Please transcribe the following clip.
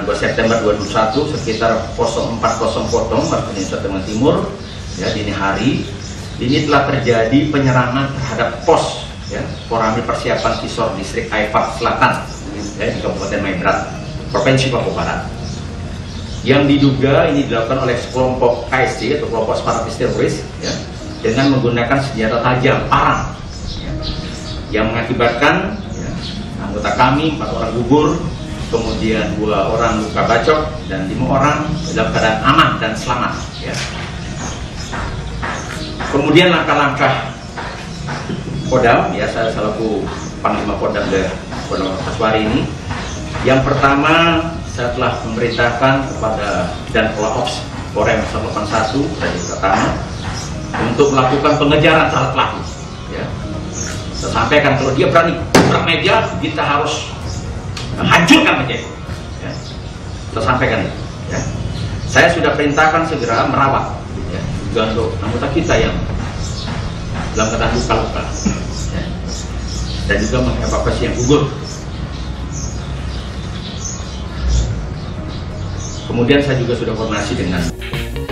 2 September 2021 sekitar 04.00 waktu Indonesia Timur ya, dini hari ini telah terjadi penyerangan terhadap pos ya, Koramil persiapan Kisor distrik Aifat Selatan ya, di Kabupaten Maybrat, Provinsi Papua Barat, yang diduga ini dilakukan oleh kelompok ASI atau kelompok separatis teroris ya, dengan menggunakan senjata tajam parang ya, yang mengakibatkan ya, anggota kami 4 orang gugur, kemudian 2 orang luka bacok, dan 5 orang dalam keadaan aman dan selamat ya. Kemudian langkah-langkah Kodam ya, saya selaku Panglima Kodam dari Kodam Kasuari ini, yang pertama saya telah memerintahkan kepada Danpla Ops Korem Sasu dari pertama untuk melakukan pengejaran terhadap pelaku ya. Saya sampaikan kalau dia berani bermedia, kita harus hancurkan aja ya. Saya sampaikan ya. Saya sudah perintahkan segera merawat ya, juga untuk anggota kita yang dalam keadaan luka-luka ya, dan juga mengevakuasi yang gugur. Kemudian saya juga sudah koordinasi dengan